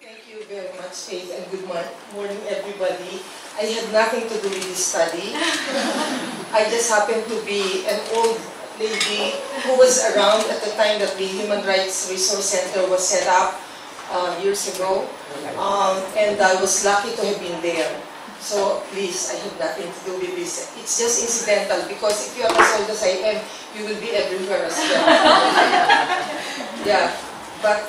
Thank you very much, Faith, and good morning, everybody. I had nothing to do with this study. I just happened to be an old lady who was around at the time that the Human Rights Resource Center was set up years ago, and I was lucky to have been there. So please, I have nothing to do with this. It's just incidental, because if you are as old as I am, you will be everywhere as well. Yeah, but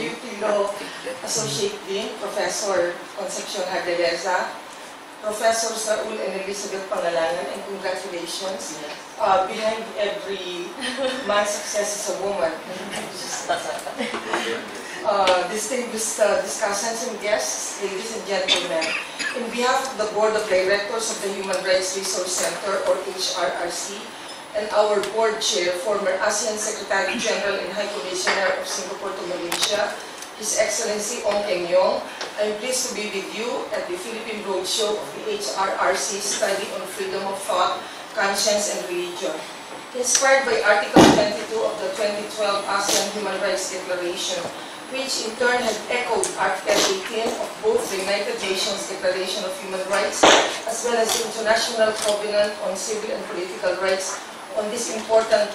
you know, Associate Dean, Professor Concepcion Hardeleza, Professors Raul and Elizabeth Pangalangan, and congratulations. Yes. Behind every man's success is a woman. Distinguished discussants and guests, ladies and gentlemen, in behalf of the Board of Directors of the Human Rights Resource Center, or HRRC, and our Board Chair, former ASEAN Secretary General and High Commissioner of Singapore to Malaysia, His Excellency Ong Keng Yong, I am pleased to be with you at the Philippine Roadshow of the HRRC Study on Freedom of Thought, Conscience, and Religion. Inspired by Article 22 of the 2012 ASEAN Human Rights Declaration, which in turn had echoed Article 18 of both the United Nations Declaration of Human Rights as well as the International Covenant on Civil and Political Rights on this important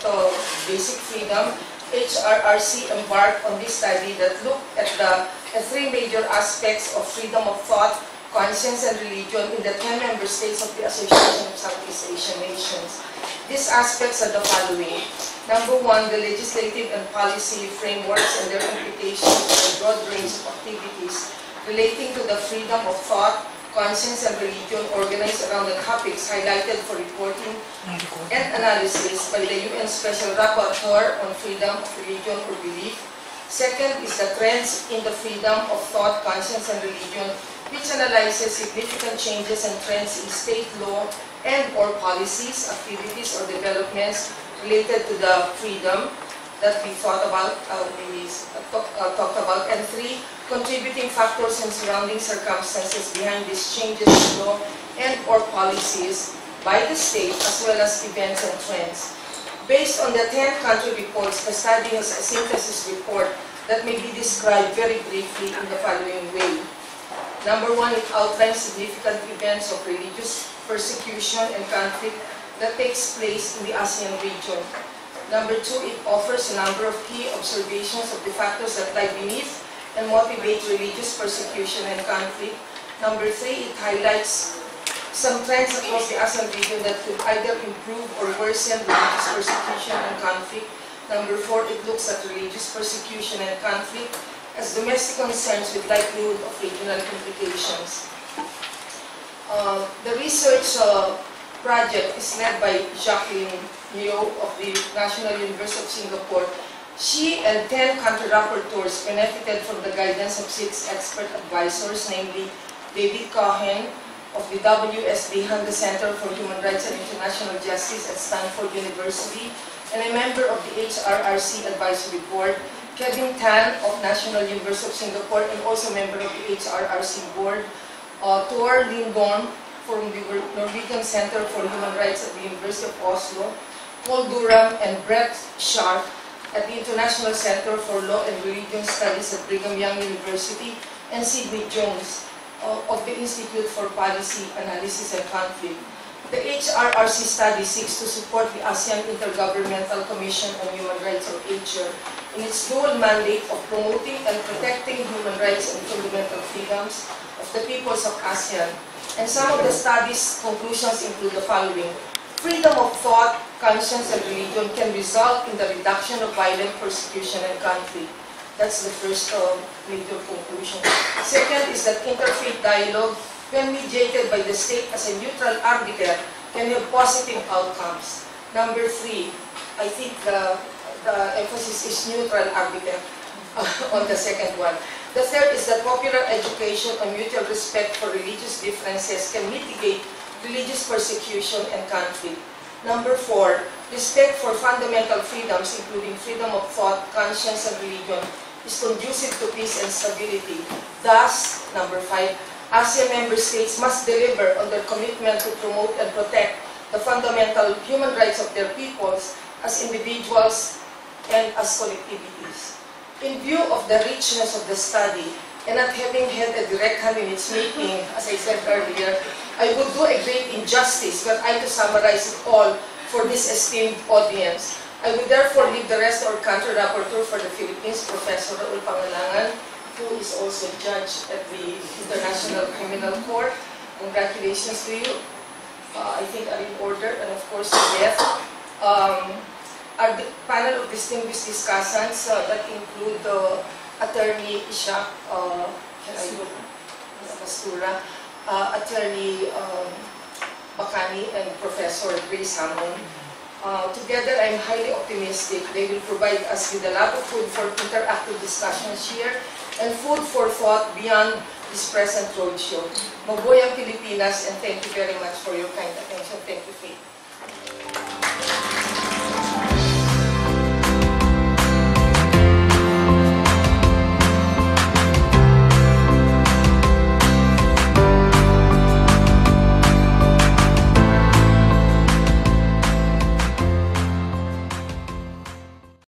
basic freedom, HRRC embarked on this study that looked at the three major aspects of freedom of thought, conscience, and religion in the 10 member states of the Association of Southeast Asian Nations. These aspects are the following. Number one, the legislative and policy frameworks and their implications for a broad range of activities relating to the freedom of thought, conscience, and religion organized around the topics highlighted for reporting and analysis by the UN Special Rapporteur on Freedom of Religion or Belief. Second is the trends in the freedom of thought, conscience, and religion, which analyzes significant changes and trends in state law and or policies, activities, or developments related to the freedom that we thought about, talked about. And three, contributing factors and surrounding circumstances behind these changes in law and or policies by the state, as well as events and trends. Based on the 10 country reports, the study has a synthesis report that may be described very briefly in the following way. Number one, it outlines significant events of religious persecution and conflict that takes place in the ASEAN region. Number two, it offers a number of key observations of the factors that lie beneath and motivate religious persecution and conflict. Number three, it highlights some trends across the ASEAN region that could either improve or worsen religious persecution and conflict. Number four, it looks at religious persecution and conflict as domestic concerns with likelihood of regional implications. The research project is led by Jacqueline Mio of the National University of Singapore. She and 10 country rapporteurs benefited from the guidance of 6 expert advisors, namely David Cohen of the WSD Handa Center for Human Rights and International Justice at Stanford University, and a member of the HRRC Advisory Board, Kevin Tan of National University of Singapore, and also member of the HRRC Board, Thor Lin Bon from the Norwegian Center for Human Rights at the University of Oslo, Paul Durham and Brett Sharp at the International Center for Law and Religion Studies at Brigham Young University, and Sidney Jones of the Institute for Policy Analysis and Conflict. The HRRC study seeks to support the ASEAN Intergovernmental Commission on Human Rights, or ACHR, in its dual mandate of promoting and protecting human rights and fundamental freedoms of the peoples of ASEAN. And some of the study's conclusions include the following. Freedom of thought, conscience, and religion can result in the reduction of violent persecution and conflict. That's the first major conclusion. Second is that interfaith dialogue, when mediated by the state as a neutral arbiter, can have positive outcomes. Number three, I think the emphasis is neutral arbiter on the second one. The third is that popular education and mutual respect for religious differences can mitigate religious persecution and conflict. Number four, respect for fundamental freedoms, including freedom of thought, conscience, and religion, is conducive to peace and stability. Thus, number five, ASEAN member states must deliver on their commitment to promote and protect the fundamental human rights of their peoples as individuals, and as collectivities. In view of the richness of the study, and not having had a direct hand in its making, as I said earlier, I would do a great injustice were I to summarize it all for this esteemed audience. I would therefore leave the rest or country rapporteur for the Philippines, Professor Raul Pangalangan, who is also judge at the International Criminal Court. Congratulations to you. I think I'm in order, and of course to Beth. Our panel of distinguished discussants that include Attorney Ishaq, Attorney Bakani, and Professor Grace Hamon. Together, I'm highly optimistic they will provide us with a lot of food for interactive discussions here and food for thought beyond this present roadshow. Mabuhay ang Pilipinas, and thank you very much for your kind attention. Thank you, Faith.